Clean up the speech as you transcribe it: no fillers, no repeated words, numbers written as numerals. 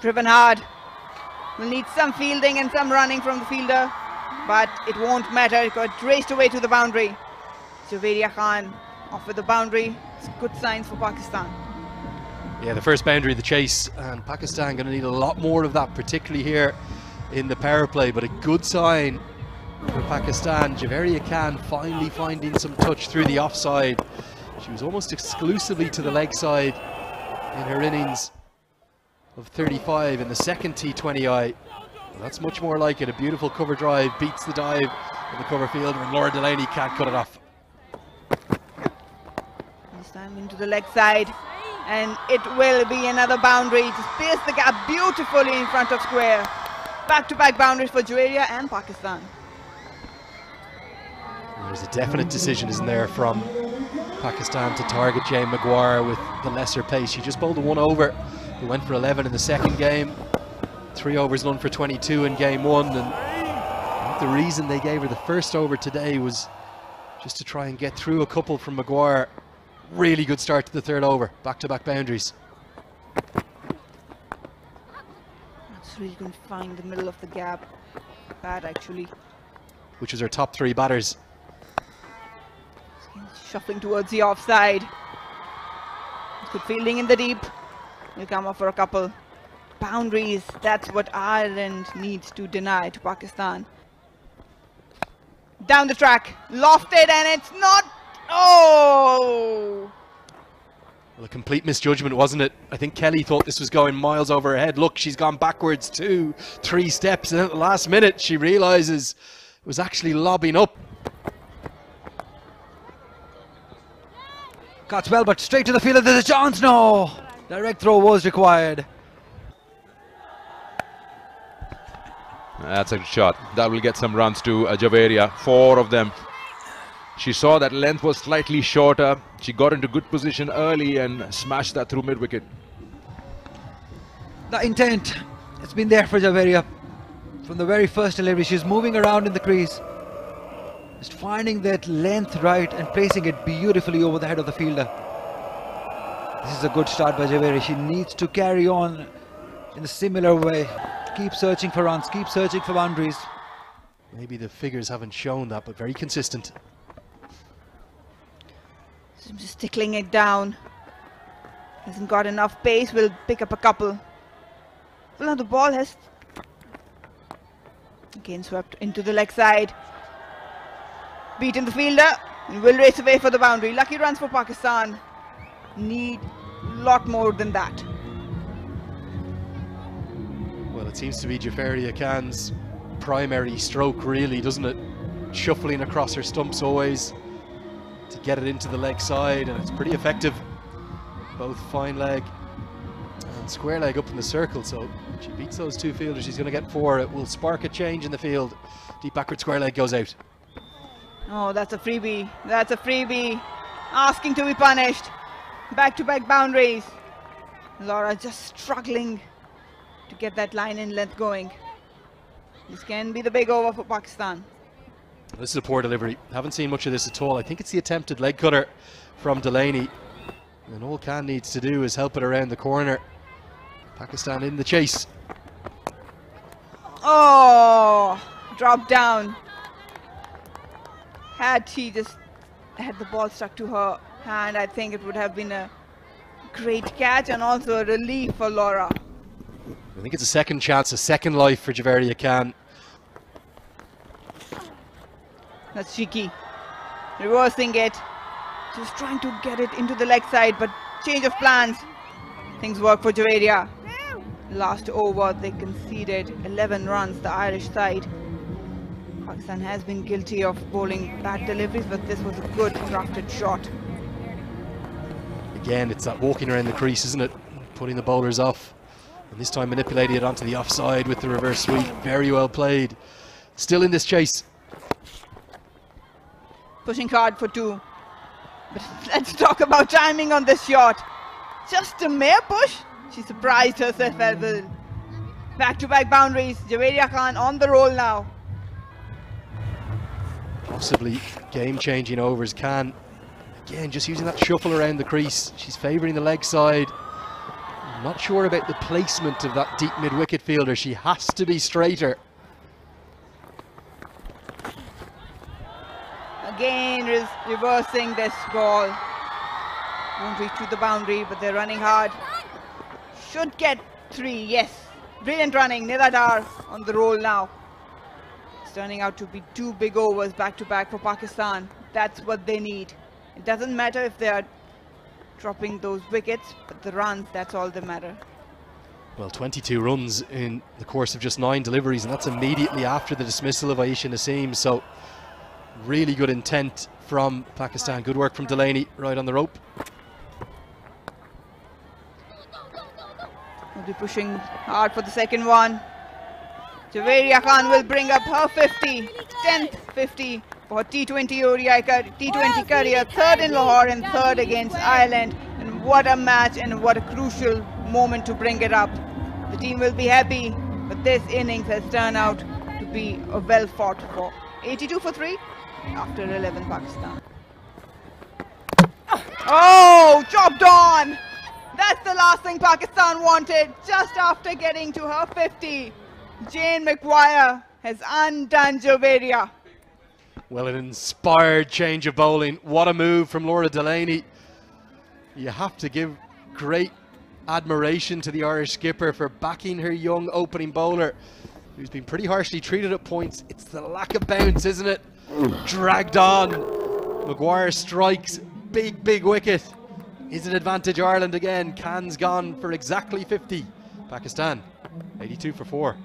driven hard. We'll need some fielding and some running from the fielder, but it won't matter. It got raced away to the boundary. Javeria Khan off with the boundary. It's good signs for Pakistan. Yeah, the first boundary of the chase, and Pakistan going to need a lot more of that, particularly here in the power play. But a good sign for Pakistan. Javeria Khan finally finding some touch through the offside. She was almost exclusively to the leg side in her innings of 35 in the second T20I. Well, that's much more like it. A beautiful cover drive, beats the dive of the cover fielder, and Laura Delaney can't cut it off. This time into the leg side, and it will be another boundary. Just pierced the gap beautifully in front of square. Back-to-back boundaries for Javeria and Pakistan. There's a definite decision, isn't there, from Pakistan to target Jane Maguire with the lesser pace. She just bowled a one over. They went for 11 in the second game. 3 overs none for 22 in game 1. And I think the reason they gave her the first over today was just to try and get through a couple from Maguire. Really good start to the third over. Back-to-back boundaries. Really couldn't find the middle of the gap. Bad, actually. Which is her top 3 batters. Shuffling towards the offside. Good fielding in the deep. We'll come off for a couple. Boundaries, that's what Ireland needs to deny to Pakistan. Down the track, lofted, and it's not. Oh! Well, a complete misjudgment, wasn't it? I think Kelly thought this was going miles over her head. Look, she's gone backwards 2, 3 steps, and at the last minute she realizes it was actually lobbing up. Cuts well, but straight to the fielder. There's a chance. No, direct throw was required. That's a shot that will get some runs to Javeria. 4 of them. She saw that length was slightly shorter. She got into good position early and smashed that through mid wicket. The intent, it's been there for Javeria from the very first delivery. She's moving around in the crease, just finding that length right and placing it beautifully over the head of the fielder. This is a good start by Javeria. She needs to carry on in a similar way. Keep searching for runs, keep searching for boundaries. Maybe the figures haven't shown that, but very consistent. So I'm just tickling it down. Hasn't got enough pace. We'll pick up a couple. Well, now the ball has again swept into the leg side. Beaten the fielder and will race away for the boundary. Lucky runs for Pakistan. Need a lot more than that. Well, it seems to be Javeria Khan's primary stroke, really, doesn't it? Shuffling across her stumps always to get it into the leg side, and it's pretty effective. Both fine leg and square leg up in the circle, so she beats those 2 fielders. She's going to get 4. It will spark a change in the field. Deep backward square leg goes out. Oh, that's a freebie. That's a freebie. Asking to be punished. Back-to-back boundaries. Laura just struggling to get that line in length going. This can be the big over for Pakistan. This is a poor delivery. Haven't seen much of this at all. I think it's the attempted leg cutter from Delaney. And all Khan needs to do is help it around the corner. Pakistan in the chase. Oh, drop down. Had she just had the ball stuck to her hand, I think it would have been a great catch and also a relief for Laura. I think it's a second chance, a second life for Javeria Khan. That's cheeky. Reversing it. Just trying to get it into the leg side, but change of plans. Things work for Javeria. Last over, they conceded 11 runs, the Irish side. Pakistan has been guilty of bowling bad deliveries, but this was a good drafted shot. Again, it's that walking around the crease, isn't it? Putting the bowlers off. And this time manipulating it onto the offside with the reverse sweep. Very well played. Still in this chase. Pushing hard for 2. But let's talk about timing on this shot. Just a mere push. She surprised herself as well. Back-to-back boundaries. Javeria Khan on the roll now. Possibly game-changing overs. Khan, again, just using that shuffle around the crease. She's favouring the leg side. Not sure about the placement of that deep mid-wicket fielder. She has to be straighter. Again, reversing this ball. Won't reach to the boundary, but they're running hard. Should get three, yes. Brilliant running. Niladar on the roll now. It's turning out to be two big overs back-to-back for Pakistan. That's what they need. It doesn't matter if they are dropping those wickets, but the runs, that's all that matter. Well, 22 runs in the course of just 9 deliveries, and that's immediately after the dismissal of Aisha Naseem, so really good intent from Pakistan. Good work from Delaney right on the rope. They'll be pushing hard for the second one. Javeria Khan will bring up her 50, 10th 50 for T20 ODI, T20 career, third in Lahore and third against Ireland. And what a match and what a crucial moment to bring it up. The team will be happy, but this innings has turned out to be a well fought for. 82 for 3 after 11 Pakistan. Oh, chopped on! That's the last thing Pakistan wanted just after getting to her 50. Jane Maguire has undone Javeria. Well, an inspired change of bowling. What a move from Laura Delaney. You have to give great admiration to the Irish skipper for backing her young opening bowler, who's been pretty harshly treated at points. It's the lack of bounce, isn't it? Dragged on. Maguire strikes. Big, big wicket. Is it advantage Ireland again? Khan's gone for exactly 50. Pakistan, 82 for 4.